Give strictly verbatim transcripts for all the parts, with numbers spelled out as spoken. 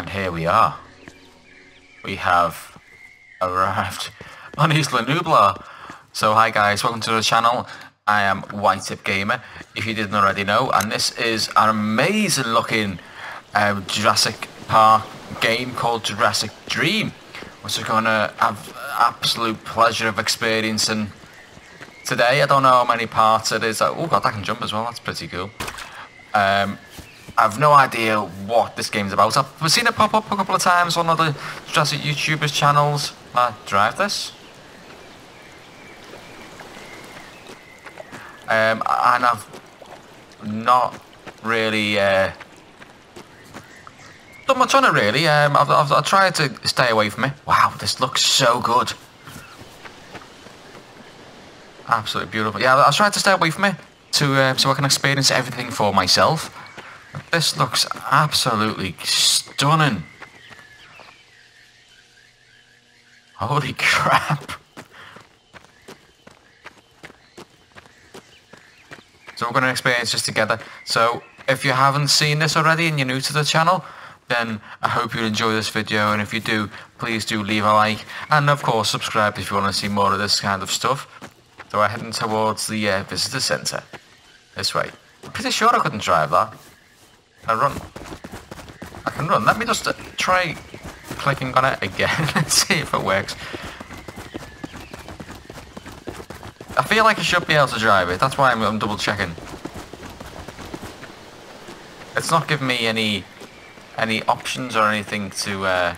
And here we are. We have arrived on Isla Nublar. So hi guys, welcome to the channel. I am White Tip Gamer, if you didn't already know, and this is an amazing looking uh, Jurassic Park game called Jurassic Dream, which we're going to have absolute pleasure of experiencing today. I don't know how many parts it is. Oh god, I can jump as well, that's pretty cool. Um, I've no idea what this game's about. I've seen it pop up a couple of times on other Jurassic YouTubers' channels. I drive this. Um, and I've not really uh, done much on it really. Um, I've, I've, I've tried to stay away from it. Wow, this looks so good. Absolutely beautiful. Yeah, I've tried to stay away from it to, uh, so I can experience everything for myself. This looks absolutely stunning. Holy crap. So we're going to experience this together. So if you haven't seen this already and you're new to the channel, then I hope you enjoy this video, and if you do, please do leave a like, and of course subscribe if you want to see more of this kind of stuff. So we're heading towards the uh, visitor centre. This way. I'm pretty sure I couldn't drive that. Can I run? I can run. Let me just uh, try clicking on it again and see if it works. I feel like I should be able to drive it, that's why I'm, I'm double checking. It's not giving me any any options or anything to uh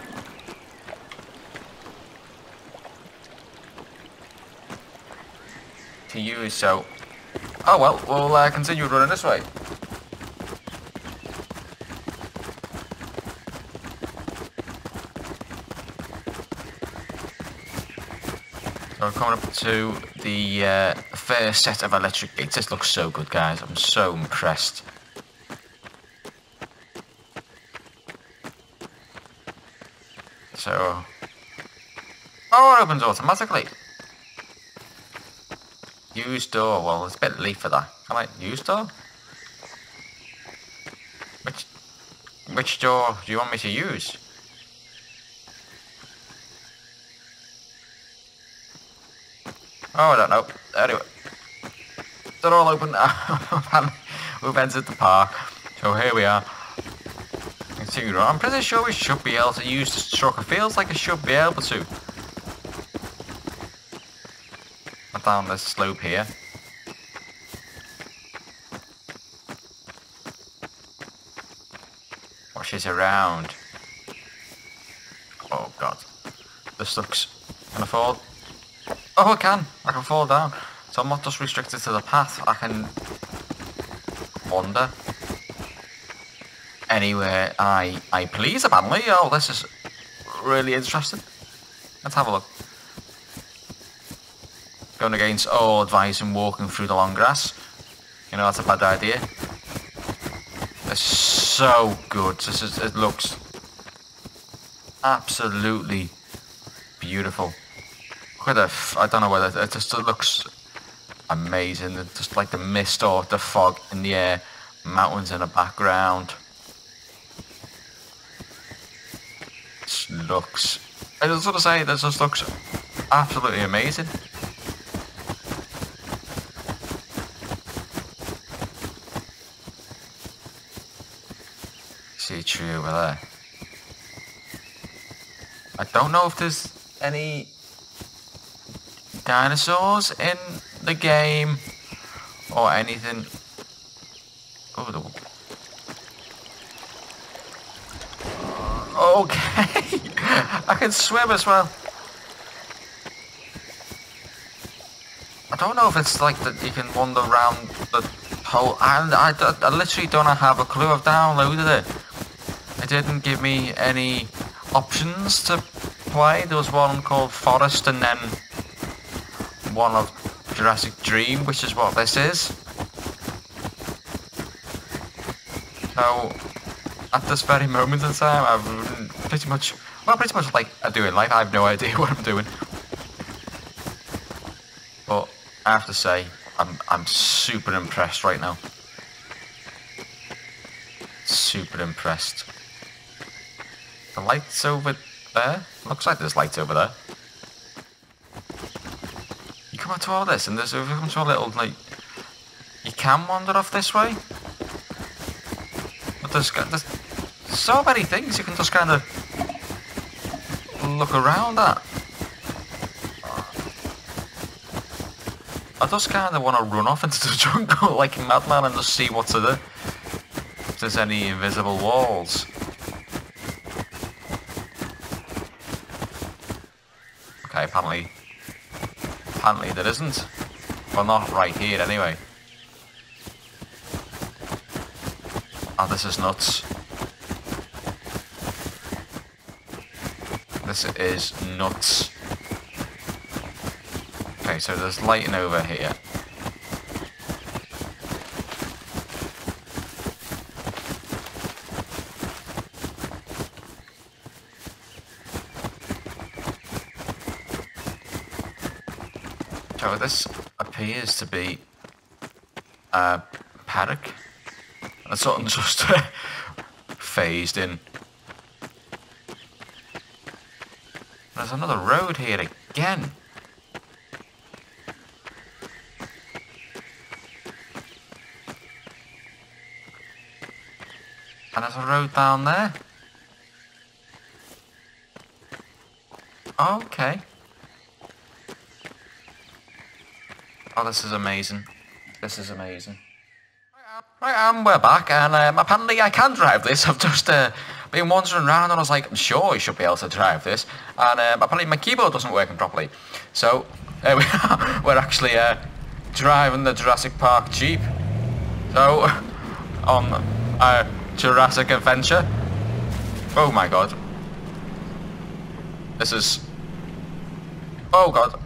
to use, so oh well, we'll uh, continue running this way. So I'm coming up to the uh, first set of electric gates. This looks so good, guys. I'm so impressed. So... oh, it opens automatically. Use door. Well, it's a bit late for that. Can I use door? Which, which door do you want me to use? Oh, I don't know. Anyway, they're all open. We've entered the park. So here we are. I'm pretty sure we should be able to use this truck. It feels like I should be able to. I'm down this slope here. Watch it around. Oh, God. This looks... can I fall? Oh, I can. I can fall down. So I'm not just restricted to the path. I can wander anywhere I I please, apparently. Oh, this is really interesting. Let's have a look. Going against all advice and walking through the long grass. You know, that's a bad idea. It's so good. This is, it looks absolutely beautiful. Look at the, I don't know whether, it just it looks amazing, it's just like the mist or the fog in the air, mountains in the background. It looks, I just want to say, this just looks absolutely amazing. See a tree over there. I don't know if there's any dinosaurs in the game or anything. Oh, the... okay. I can swim as well. I don't know if it's like that you can wander around the whole island. I, I, I literally don't have a clue. I've downloaded it. It didn't give me any options to play. There was one called Forest and then one of Jurassic Dream, which is what this is. So, at this very moment in time, I've pretty much, well, pretty much like I do in life, I have no idea what I'm doing. But I have to say, I'm I'm super impressed right now. Super impressed. The lights over there? Looks like there's lights over there. You come up to all this and there's over comes to a little, like... You can wander off this way? But there's, there's so many things you can just kind of... look around at. I just kind of want to run off into the jungle like a madman and just see what's there. If there's any invisible walls. Okay, apparently... Apparently there isn't. Well, not right here, anyway. Oh, this is nuts. This is nuts. Okay, so there's lighting over here. So this appears to be a paddock. That's something just phased in. There's another road here again. And there's a road down there. Okay. Oh, this is amazing. This is amazing. Right, and we're back, and um, apparently I can drive this. I've just uh, been wandering around, and I was like, I'm sure I should be able to drive this. And um, apparently my keyboard wasn't working properly. So, there we are. We're actually uh, driving the Jurassic Park Jeep. So, on... Uh, Jurassic Adventure. Oh my god. This is... Oh god.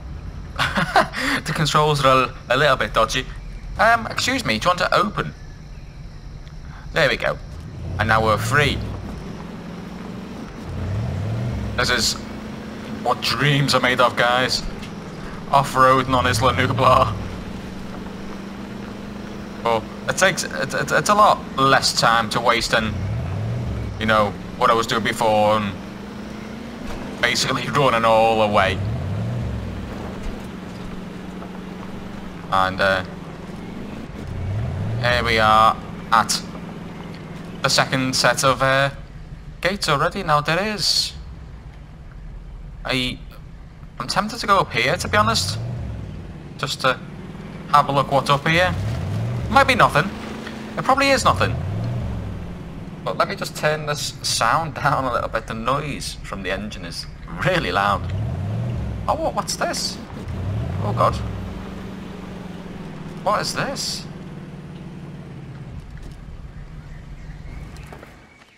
The controls are a, a little bit dodgy. Um, excuse me, do you want to open? There we go. And now we're free. This is what dreams are made of, guys. Off-roading on Isla Nublar. Oh. It takes, it, it, it's a lot less time to waste than, you know, what I was doing before and basically running all away. And uh, here we are at the second set of uh, gates already. Now there is a, I'm tempted to go up here, to be honest, just to have a look what's up here. Might be nothing. It probably is nothing. But let me just turn this sound down a little bit. The noise from the engine is really loud. Oh, what, what's this? Oh, God. What is this?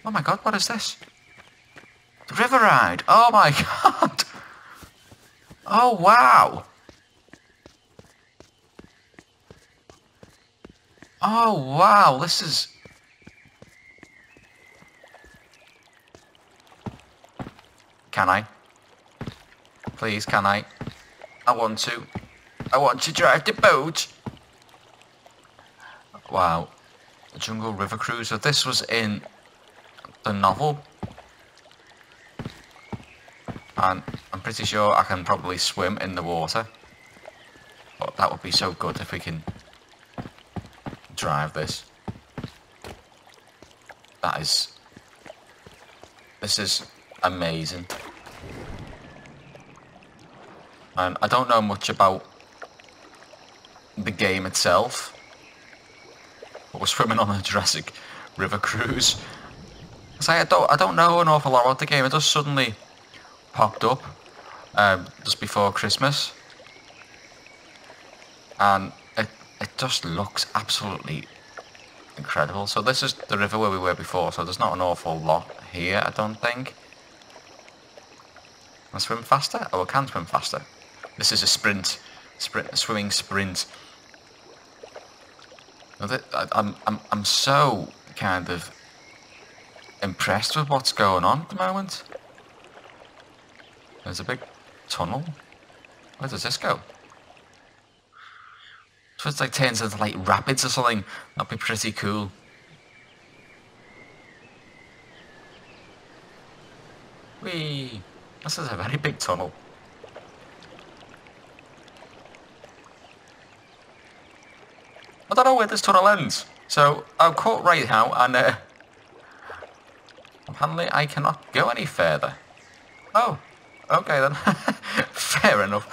Oh, my God, what is this? The river ride. Oh, my God. Oh, wow. Oh, wow, this is... Can I? Please, can I? I want to. I want to drive the boat. Wow. The Jungle River Cruiser. This was in the novel. And I'm pretty sure I can probably swim in the water. But that would be so good if we can... drive this. That is... This is amazing. And I don't know much about the game itself. But we're swimming on a Jurassic River Cruise. So I don't, I don't know an awful lot about the game. It just suddenly popped up um, just before Christmas. And... it just looks absolutely incredible. So this is the river where we were before, so there's not an awful lot here, I don't think. Can I swim faster? Oh, I can swim faster. This is a sprint. Sprint, a swimming sprint. I'm, I'm, I'm so kind of impressed with what's going on at the moment. There's a big tunnel. Where does this go? So it's like turns into like rapids or something. That'd be pretty cool. we... This is a very big tunnel. I don't know where this tunnel ends. So I'll cut right now and uh, apparently I cannot go any further. Oh, okay then. Fair enough.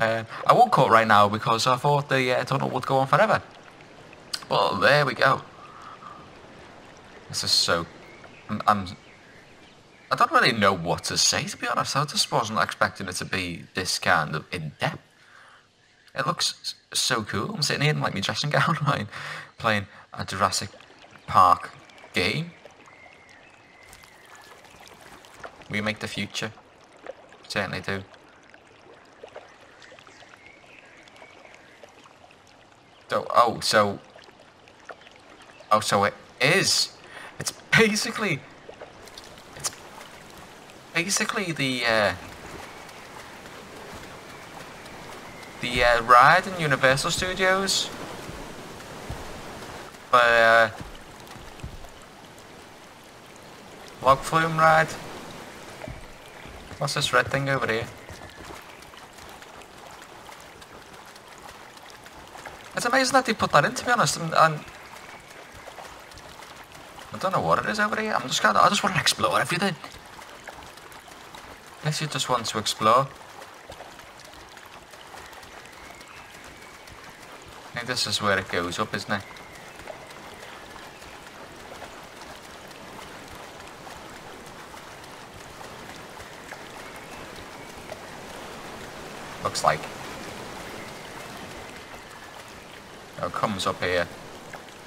Uh, I won't cut right now because I thought the uh, tunnel would go on forever. Well, there we go. This is so... I'm, I'm, I don't really know what to say, to be honest. I just wasn't expecting it to be this kind of in-depth. It looks so cool. I'm sitting here in like my dressing gown line playing a Jurassic Park game. We make the future. Certainly do. So, oh, so... Oh, so it is. It's basically... It's basically the... Uh, the uh, ride in Universal Studios. Uh, log flume ride. What's this red thing over here? It's amazing that they put that in, to be honest. And, and I don't know what it is over here. I'm just kind of, I just want to explore everything. I guess you just want to explore. I think this is where it goes up, isn't it? Looks like. Oh, it comes up here.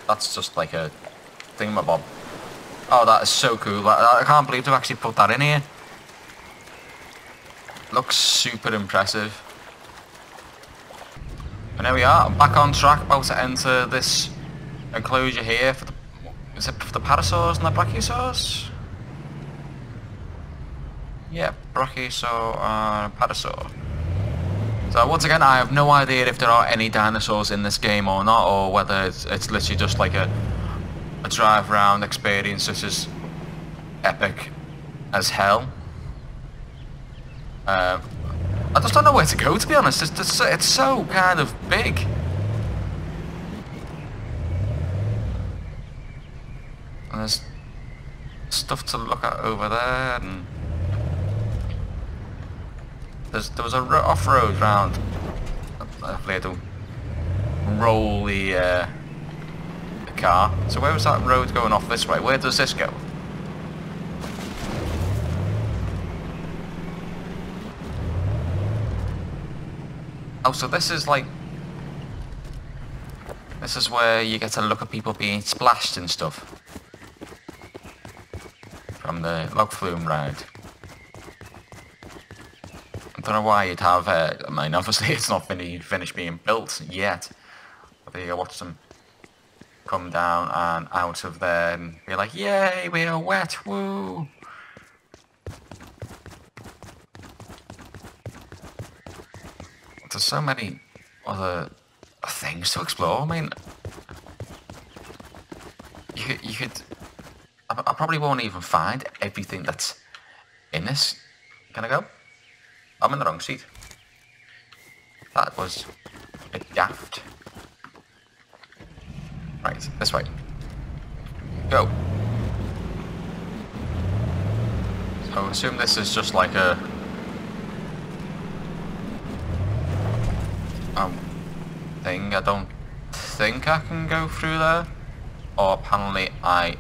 That's just like a thingamabob. Oh, that is so cool. I can't believe they've actually put that in here. Looks super impressive. And there we are. I'm back on track, about to enter this enclosure here for the... Is it for the parasaurs and the brachiosaurs? Yeah, brachiosaur and parasaur. So once again, I have no idea if there are any dinosaurs in this game or not, or whether it's, it's literally just like a, a drive around experience which is epic as hell. Uh, I just don't know where to go, to be honest. It's, it's, it's so kind of big. And there's stuff to look at over there, and... There's, there was a ro off-road round. Hopefully I don't roll the, uh, the car. So where was that road going off this way? Where does this go? Oh, so this is like... This is where you get to look at people being splashed and stuff. From the log flume ride. I don't know why you'd have, uh, I mean obviously it's not finished being built yet, but you watch them come down and out of there and be like, yay, we are wet, woo! There's so many other things to explore. I mean, you, you could, I, I probably won't even find everything that's in this. Can I go? I'm in the wrong seat. That was a bit daft. Right, this way. Go. So I assume this is just like a... Um, thing. I don't think I can go through there. Or apparently I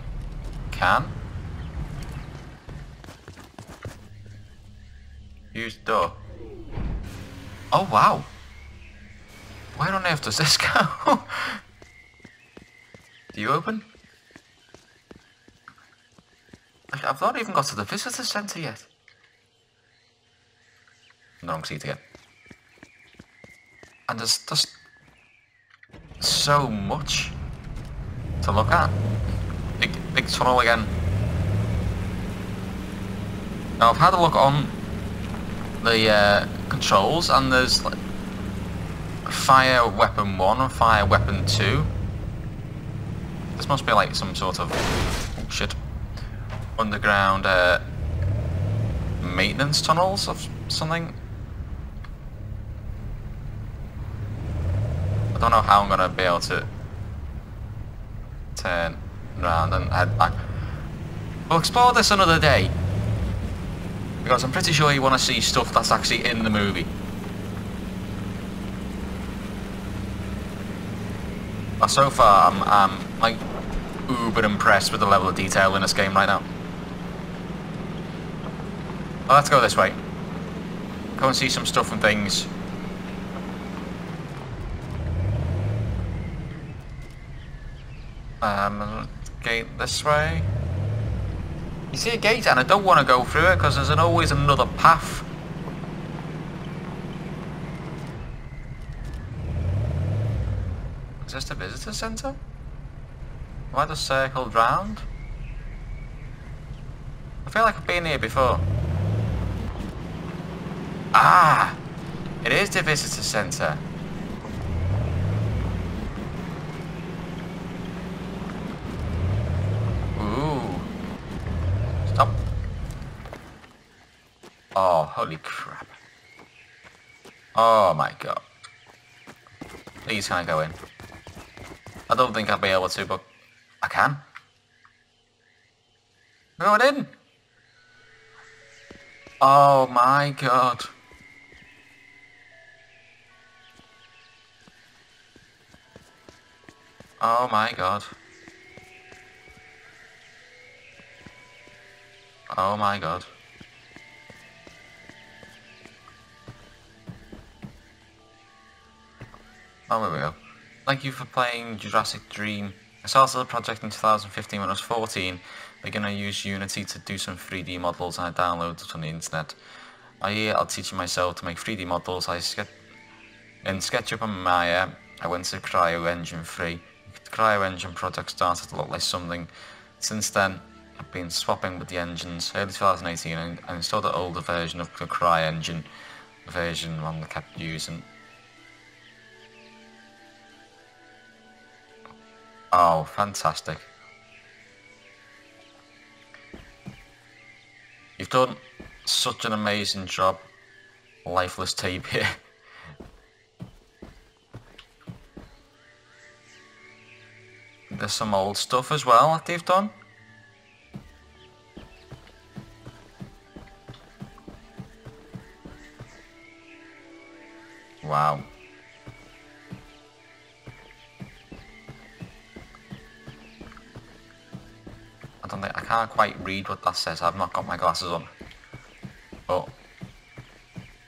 can. Use door. Oh wow! Where on earth does this go? Do you open? I've not even got to the visitor centre yet. I'm in the wrong seat again. And there's just so much to look at. Big, big tunnel again. Now I've had a look on the uh, controls, and there's like fire weapon one and fire weapon two. This must be like some sort of oh shit underground uh, maintenance tunnels of something? I don't know how I'm gonna be able to turn around and head back. We'll explore this another day, because I'm pretty sure you want to see stuff that's actually in the movie. But so far, I'm, I'm like uber impressed with the level of detail in this game right now. Well, let's go this way. Go and see some stuff and things. Um, gate this way. You see a gate, and I don't want to go through it because there's an, always another path. Is this the visitor centre? Why the circle round? I feel like I've been here before. Ah! It is the visitor centre. Oh, holy crap. Oh my god. Please can I go in? I don't think I'll be able to, but I can. I'm going in! Oh my god. Oh my god. Oh my god. Oh, there we go. Thank you for playing Jurassic Dream. I started the project in two thousand fifteen when I was fourteen. We're going to use Unity to do some three D models, and I downloaded it on the internet. I year I'll teach myself to make three D models. I ske In SketchUp and Maya, I went to Cryo Engine three. The Cryo Engine project started to look like something. Since then, I've been swapping with the engines. Early twenty eighteen, and I installed the older version of the Cry Engine, the version one that I kept using. Oh, fantastic. You've done such an amazing job, Lifeless Tapir. There's some old stuff as well that they've done. Wow. I can't quite read what that says. I've not got my glasses on. But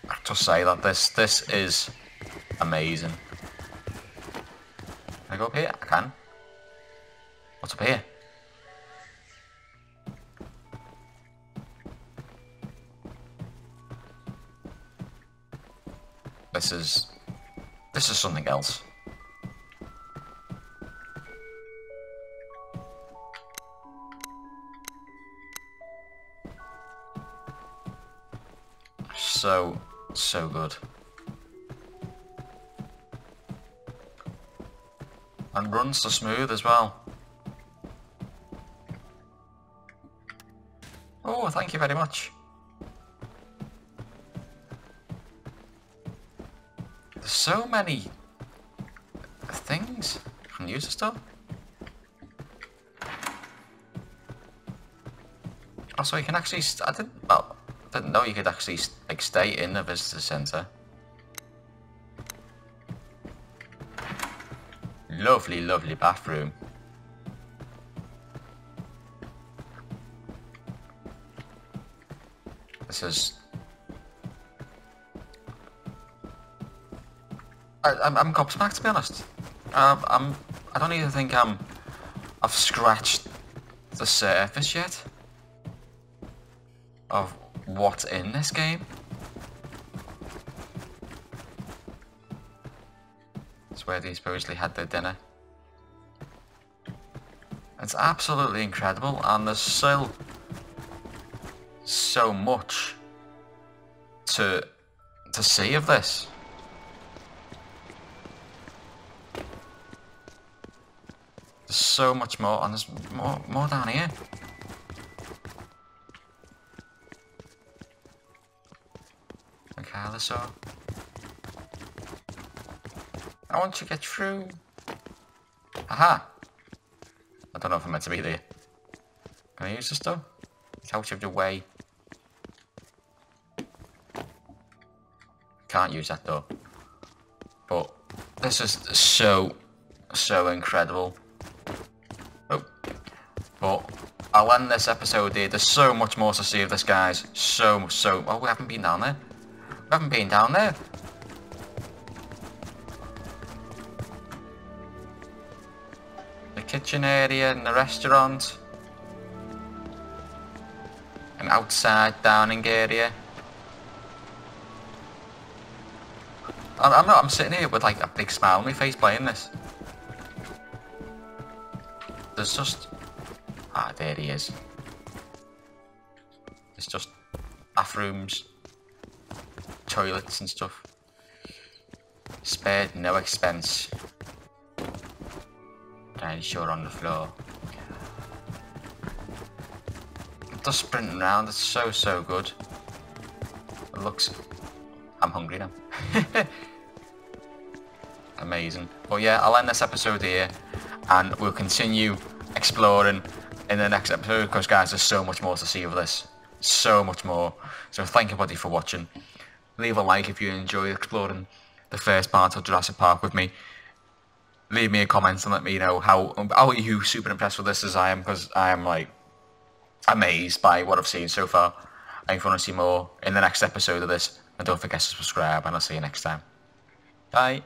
I'll just say that this this is amazing. Can I go up here? I can. What's up here? This is this is something else. So, so good. And runs so smooth as well. Oh, thank you very much. There's so many things I can use this stuff. Also, you can actually... I didn't... Well, I didn't know you could actually like stay in the visitor centre. Lovely, lovely bathroom. This is. I, I'm, I'm gobsmacked, to be honest. Um, I'm. I don't even think I'm. I've scratched the surface yet. Of. What's in this game? It's where these supposedly had their dinner. It's absolutely incredible, and there's still so much to to see of this. There's so much more, and there's more more down here. another saw. I want to get through. Aha! I don't know if I'm meant to be there. Can I use this though? It's out of the way. Can't use that though. But this is so, so incredible. Oh. But I'll end this episode here. There's so much more to see of this, guys. So, so... Oh, we haven't been down there. We haven't been down there. The kitchen area and the restaurant. An outside dining area. I'm, I'm not... I'm sitting here with, like, a big smile on my face playing this. There's just... Ah, there he is. It's just bathrooms, toilets and stuff. Spared no expense. Dinosaur on the floor. Just sprinting around, it's so, so good. It looks... I'm hungry now. Amazing. But yeah, I'll end this episode here, and we'll continue exploring in the next episode, because guys, there's so much more to see of this, so much more. So thank you, buddy, for watching. Leave a like if you enjoy exploring the first part of Jurassic Park with me. Leave me a comment and let me know how how are you super impressed with this as I am, because I am like amazed by what I've seen so far. And if you want to see more in the next episode of this, and don't forget to subscribe, and I'll see you next time. Bye.